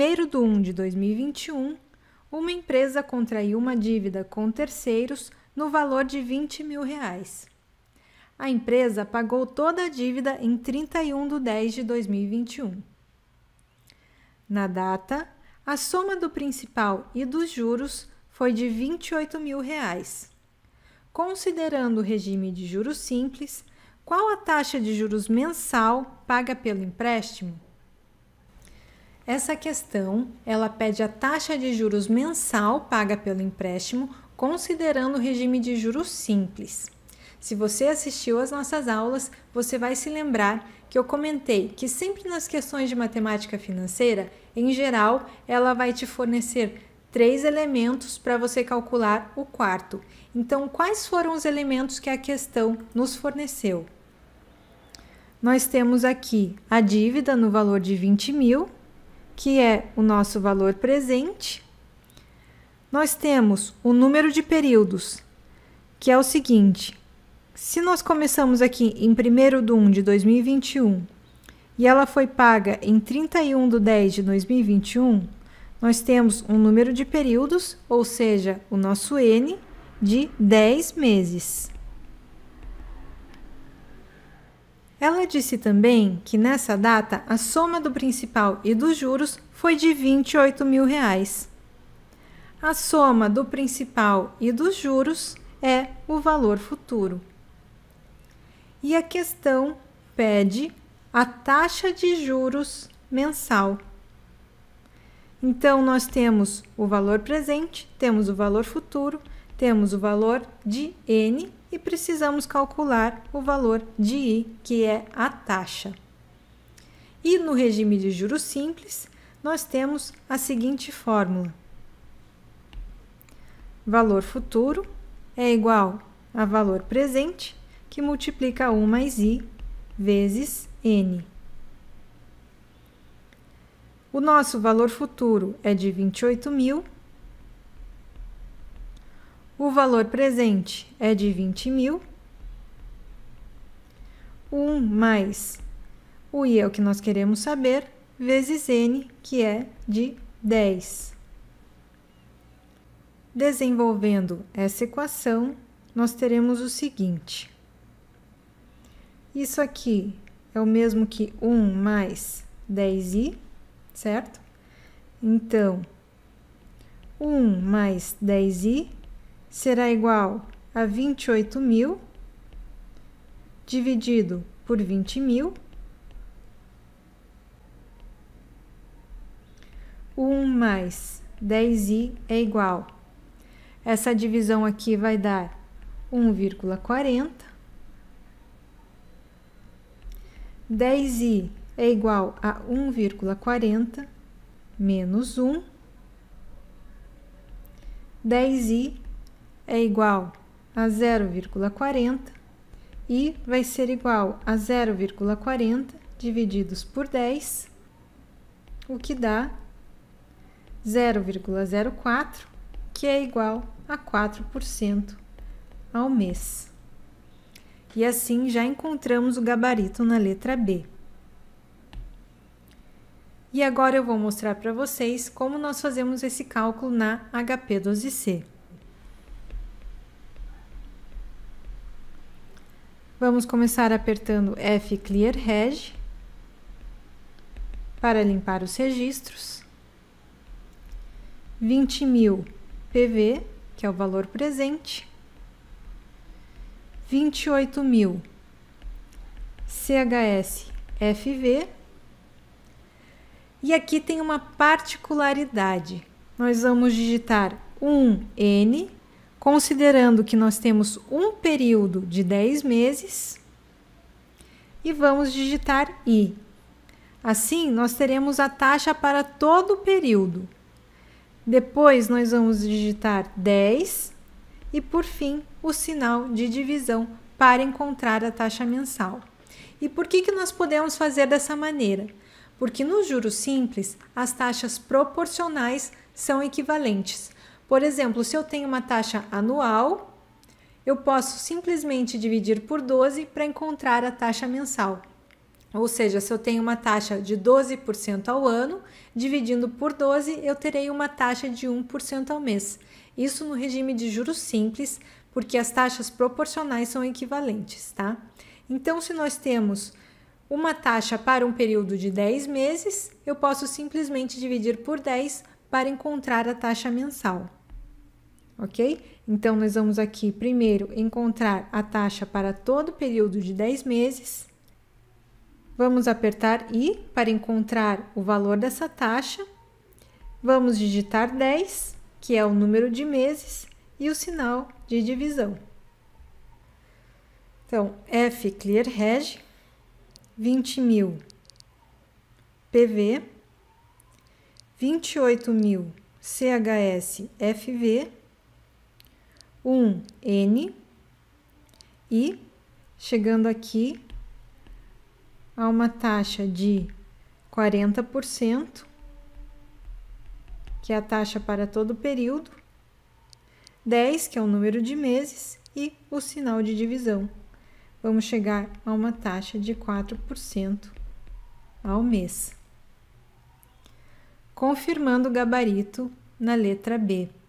1º de janeiro de 2021, uma empresa contraiu uma dívida com terceiros no valor de R$ 20.000. A empresa pagou toda a dívida em 31/10/2021. Na data, a soma do principal e dos juros foi de R$ 28.000. Considerando o regime de juros simples, qual a taxa de juros mensal paga pelo empréstimo? Essa questão, ela pede a taxa de juros mensal paga pelo empréstimo, considerando o regime de juros simples. Se você assistiu às nossas aulas, você vai se lembrar que eu comentei que sempre nas questões de matemática financeira, em geral, ela vai te fornecer 3 elementos para você calcular o quarto. Então, quais foram os elementos que a questão nos forneceu? Nós temos aqui a dívida no valor de 20.000, que é o nosso valor presente. Nós temos o número de períodos, que é o seguinte: se nós começamos aqui em 1º de janeiro de 2021 e ela foi paga em 31/10/2021, nós temos um número de períodos, ou seja, o nosso N, de 10 meses. Ela disse também que nessa data a soma do principal e dos juros foi de R$ 28.000. A soma do principal e dos juros é o valor futuro. E a questão pede a taxa de juros mensal. Então, nós temos o valor presente, temos o valor futuro, temos o valor de N e precisamos calcular o valor de I, que é a taxa. E no regime de juros simples, nós temos a seguinte fórmula: valor futuro é igual a valor presente, que multiplica 1 mais I, vezes N. O nosso valor futuro é de 28.000, o valor presente é de 20.000, 1 mais o I é o que nós queremos saber, vezes N, que é de 10. Desenvolvendo essa equação, nós teremos o seguinte: isso aqui é o mesmo que 1 mais 10i, certo? Então, 1 mais 10i será igual a 28.000 dividido por 20.000. 1 mais 10i é igual. Essa divisão aqui vai dar 1,40. 10i é igual a 1,40 menos 1. 10i é igual a 0,40 e vai ser igual a 0,40 divididos por 10, o que dá 0,04, que é igual a 4% ao mês. E assim já encontramos o gabarito na letra B. E agora eu vou mostrar para vocês como nós fazemos esse cálculo na HP 12C. Vamos começar apertando F Clear Reg para limpar os registros. 20.000 PV, que é o valor presente. 28.000 CHS FV. E aqui tem uma particularidade. Nós vamos digitar 1N, considerando que nós temos um período de 10 meses, e vamos digitar I. Assim, nós teremos a taxa para todo o período. Depois, nós vamos digitar 10 e, por fim, o sinal de divisão para encontrar a taxa mensal. E por que nós podemos fazer dessa maneira? Porque no juros simples, as taxas proporcionais são equivalentes. Por exemplo, se eu tenho uma taxa anual, eu posso simplesmente dividir por 12 para encontrar a taxa mensal. Ou seja, se eu tenho uma taxa de 12% ao ano, dividindo por 12, eu terei uma taxa de 1% ao mês. Isso no regime de juros simples, porque as taxas proporcionais são equivalentes, tá? Então, se nós temos uma taxa para um período de 10 meses, eu posso simplesmente dividir por 10 para encontrar a taxa mensal, ok? Então, nós vamos aqui primeiro encontrar a taxa para todo o período de 10 meses. Vamos apertar I para encontrar o valor dessa taxa. Vamos digitar 10, que é o número de meses, e o sinal de divisão. Então, F Clear Reg, 20.000 PV, 28.000 CHS FV, 1 N, e chegando aqui a uma taxa de 40%, que é a taxa para todo o período, 10, que é o número de meses, e o sinal de divisão. Vamos chegar a uma taxa de 4% ao mês. Confirmando o gabarito na letra B.